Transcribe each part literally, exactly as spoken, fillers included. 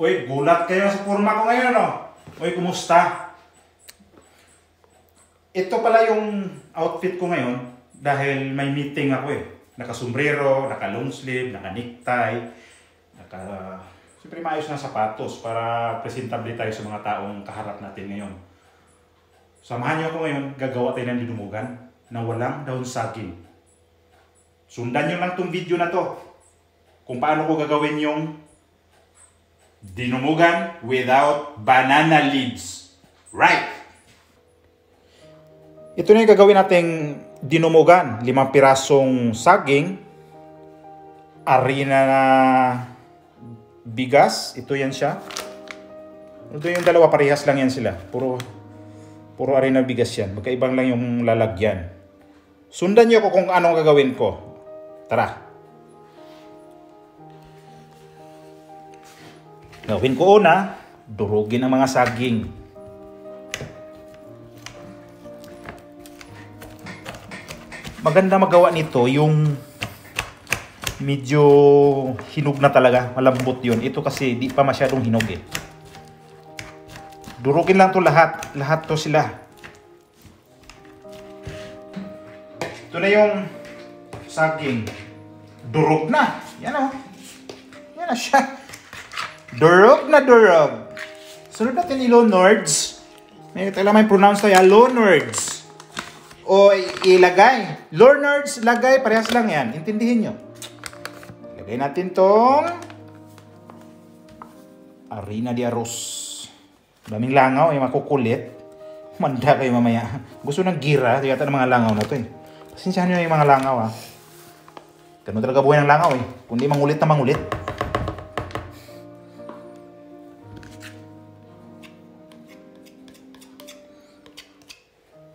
Uy, gulat kayo sa forma ko ngayon, no? Uy, kumusta? Ito pala yung outfit ko ngayon dahil may meeting ako eh. Nakasombrero, naka long sleeve, naka necktie, naka... Siyempre maayos na sapatos para presentable tayo sa mga taong kaharap natin ngayon. Samahan niyo ako ngayon, gagawa tayo ng dinomogan na walang daon saging. Sundan niyo lang itong video na to kung paano ko gagawin yung dinomogan without banana leaves. Right! Ito na yung gagawin nating dinomogan. Limang pirasong saging, harina na bigas. Ito yan siya. Ito yung dalawa, parehas lang yan sila. Puro, puro harina bigas yan. Magkaibang lang yung lalagyan. Sundan niyo ko kung anong gagawin ko. Tara! Gawin ko una, durugin ang mga saging. Maganda magawa nito yung medyo hinog na talaga, malambot yun. Ito kasi di pa masyadong hinog eh. Durugin lang to lahat, lahat to sila. Ito na yung saging. Durog na. Yan o. Yan na siya. Durog na durog. Sunod natin i-lonords. May kailangan may pronounce tayo. Lonords. O ilagay. Lonords, lagay. Parehas lang yan. Intindihin nyo. Ilagay natin tong harina de arroz. Daming langaw. Eh, makukulit. Manda kayo mamaya. Gusto ng gira. Ito yata ng mga langaw na to eh. Pasinsahan nyo yung mga langaw ah. Ganun talaga buhay ng langaw eh. Kundi mangulit na mangulit.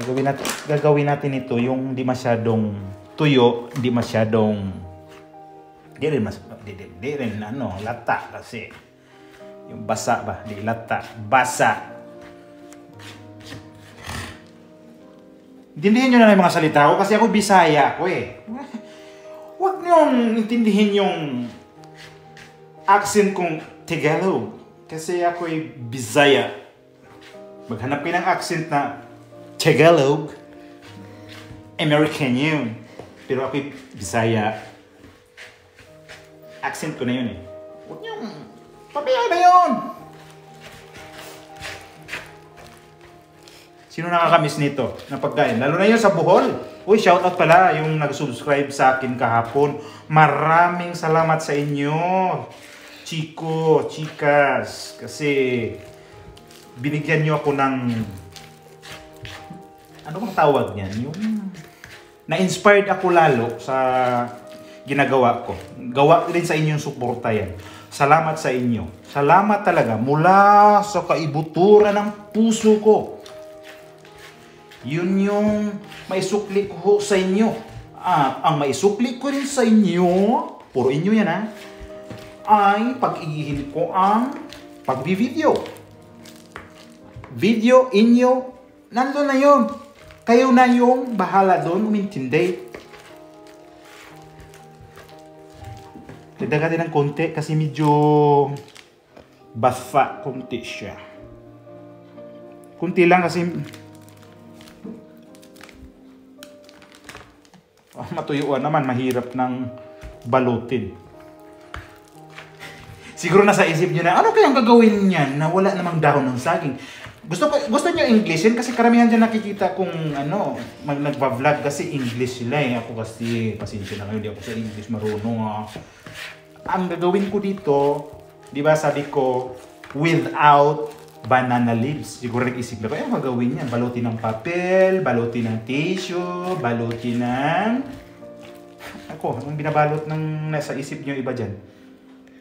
Gagawin natin, gagawin natin ito yung di masyadong tuyo, di masyadong di rin, mas, di, di, di rin ano, lata kasi yung basa ba, di lata, basa. Intindihin nyo na lang yung mga salita ko kasi ako Bisaya ako eh. Huwag nyong intindihin yung accent kong Tagalog kasi ako ay Bisaya. Maghanap kayo ng accent na Tagalog, American yun. Pero ako'y Bisaya. Accent ko na yun eh. Huwag niyong pabayaan na yun! Sino nakakamiss nito na pagkain? Lalo na yun sa Bohol. Uy, shoutout pala yung nag-subscribe sa akin kahapon. Maraming salamat sa inyo. Chico, chicas. Kasi binigyan niyo ako ng... Ano bang tawag niyan? Yung na-inspired ako lalo sa ginagawa ko. Gawa rin sa inyong suporta yan. Salamat sa inyo. Salamat talaga mula sa kaibuturan ng puso ko. Yun yung maisukli ko sa inyo. At ang maisukli ko rin sa inyo, puro inyo yan ha, ay pag-igihin ko ang pag-video. Video inyo, nandun na yun. Kayo na yung bahala doon, umintindi. Dagdagan din ng konti kasi medyo basa konti siya. Konti lang kasi oh, matuyuan naman, mahirap ng balutin. Siguro nasa isip nyo na, ano kayang gagawin niyan na wala namang dahon ng saging? Gusto gusto niyo Englishin kasi karamihan diyan nakikita kung ano, mag nagba-vlog kasi English sila eh. Ako kasi pasensya na kayo, hindi ako sa English marunong. Ah. Ang gagawin ko dito, 'di ba sabi ko without banana leaves. Siguro nag-isip na ko, eh gagawin 'yan, balutin ng papel, balutin ng tissue, balutin ng ako, anong binabalot ng nasa isip niyo iba diyan.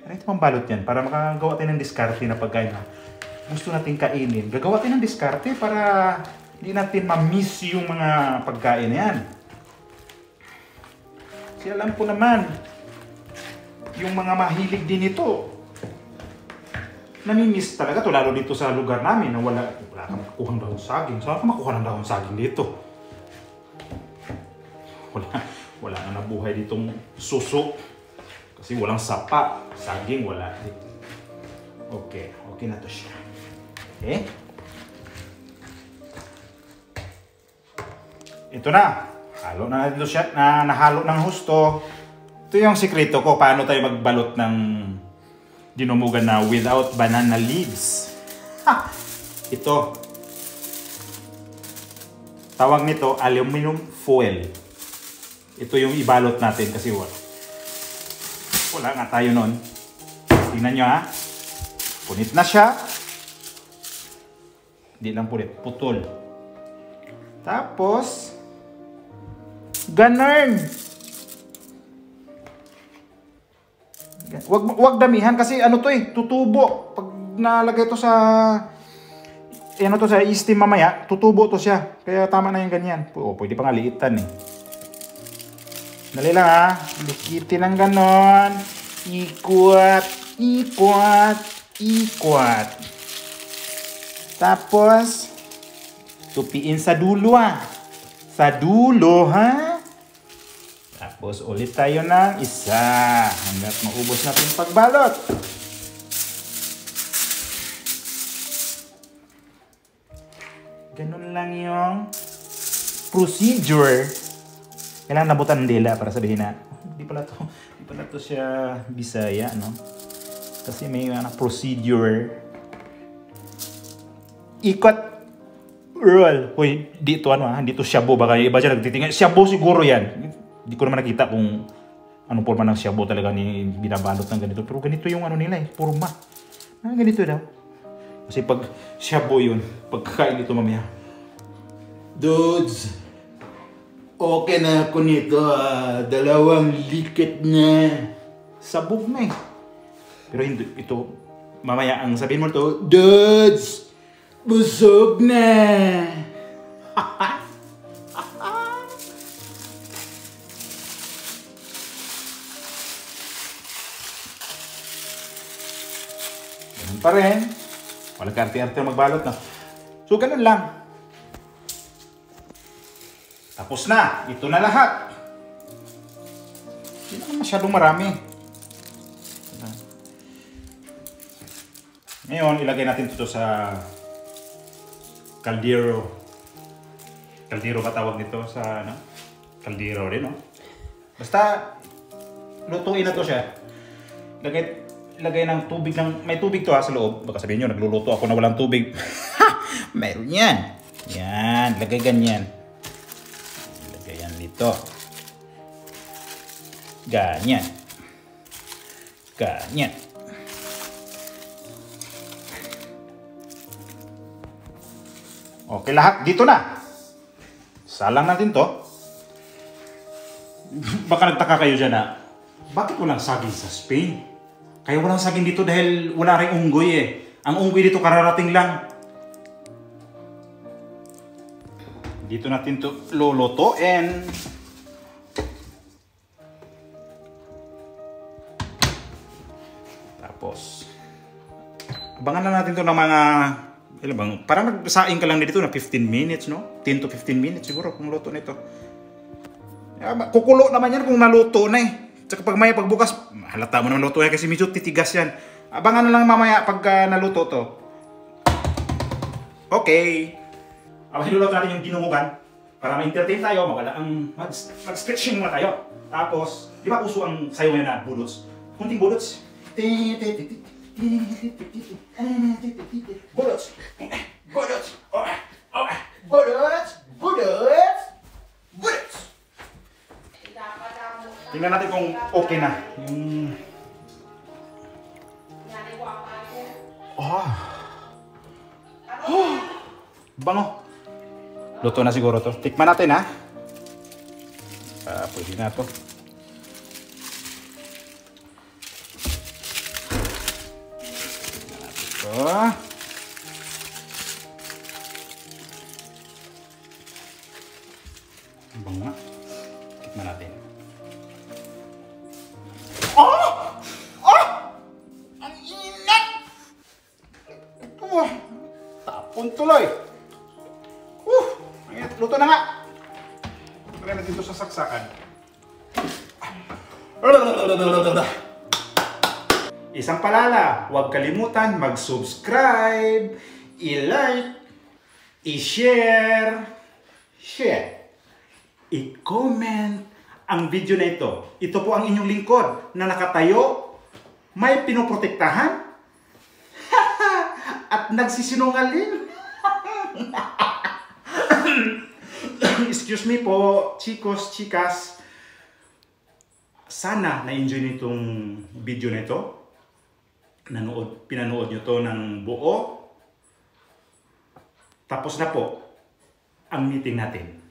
Ano ito pang balot 'yan para makagawa tayo ng diskarte na pagkain. Gusto natin kainin. Gagawa tayo ng diskarte para hindi natin ma-miss yung mga pagkain na yan. Kasi alam ko naman, yung mga mahilig din ito, nami-miss talaga ito. Lalo dito sa lugar namin na wala, wala kang makukuha ng dahon saging. Saan ka makukuha ng dahon saging dito? Wala, wala na nabuhay ditong suso. Kasi walang sapa. Saging wala dito. OK、OK なとしか。えIto na. Halo na natin ito siya. Na, nahalo ng husto. Ito yung sikreto ko. Paano tayo magbalot ng dinomogan na without banana leaves. Ha! Ito. Tawag nito aluminum foil. Ito yung ibalot natin kasi wala. Wala nga tayo nun. Tingnan nyo ha. Punit na siya. Hindi lang punit. Putol. Tapos... ganun. Wag wag damihan kasi ano to eh, tutubo. Pag nalagay to sa ano to sa steam mamaya, tutubo to siya. Kaya tama na yung ganyan. O, pwede pang liitan eh. Dali lang ha. Likitin ng ganon. Ikuat, ikuat, ikuat. Tapos tupiin sa dulo ah. Sa dulo ha. Tapos ulit tayo ng isa hanggat maubos natin pagbalot. Ganun lang yung procedure. Kailangan nabutan ng dila para sabihin na hindi pala to, hindi pala to siya Bisaya, no? Kasi may ano, procedure. Ikot roll. Hoy, di ito ano ha, di ito shabu. Baka iba siya nagtitingin. Shabu siguro yan. Di ko naman nakita kung anong forma ng shabu talaga ni binabalot ng ganito. Pero ganito yung ano nila eh, forma. Ah, ganito daw. Kasi pag shabu yun, pagkakain nito mamaya. Dudes, okay na ako nito ah. Dalawang likit na. Sabog na eh. Pero hindi, ito, mamaya ang sabihin mo to, dudes, busog na. Pa rin. Walang karte-arte magbalot na. So, ganun lang. Tapos na. Ito na lahat. Hindi naman masyadong marami. Ngayon, ilagay natin ito sa kaldero. Kaldero katawag nito sa ano? Kaldero rin, no? Basta, lutuin na to siya. Ilagay ilagay ng tubig ng may tubig to ha sa loob. Baka sabihin niyo nagluluto ako na walang tubig. Meron yan. Yan, ilagay ganyan. Ilagay yan dito. Ganyan. Ganyan. Okay, lahat dito na. Salang natin to. Baka nagtaka kayo diyan na bakit walang saging sa Spain? Kaya walang saging dito dahil wala rin unggoy eh. Ang unggoy dito kararating lang. Dito natin ito lulutuin. Tapos, abangan na natin ito ng mga, ilan bang, parang nagsaing ka lang dito na fifteen minutes, no? ten to fifteen minutes siguro kung luto na ito. Kukulo naman yan kung naluto na eh. Tsaka pag maya pagbukas, halata mo naman luto yan kasi medyo titigas yan. Abangan na lang mamaya pag uh, naluto to. Okay. Aba, hilulot natin yung dinomogan para ma-entertain tayo, maganda ang mag-stretching muna tayo. Tapos, di ba uso ang sayo ngayon na bulots? Kunting bulots. Bulots. Bulots. Bulots. Bulots. Bulots. Tingnan natin kung okay na. Yung... oh. Oh. Bango. Luto na siguro to. Tikman natin ha. Ah, pwede na to. Tikman natin to. Bango na. Tikman natin. Oh! Oh! Ang inat! Uh, tapon tuloy. Uh, luto na nga. Kaya natin ito sa saksakan. Isang palala, huwag kalimutan mag-subscribe, i-like, i-share, share, i-comment ang video na ito. Ito po ang inyong lingkod na nakatayo, may pinoprotektahan, at nagsisinungaling. Excuse me po, chicos, chicas. Sana na-enjoy nyo itong video na ito. Nanood, pinanood nyo to ng buo. Tapos na po ang meeting natin.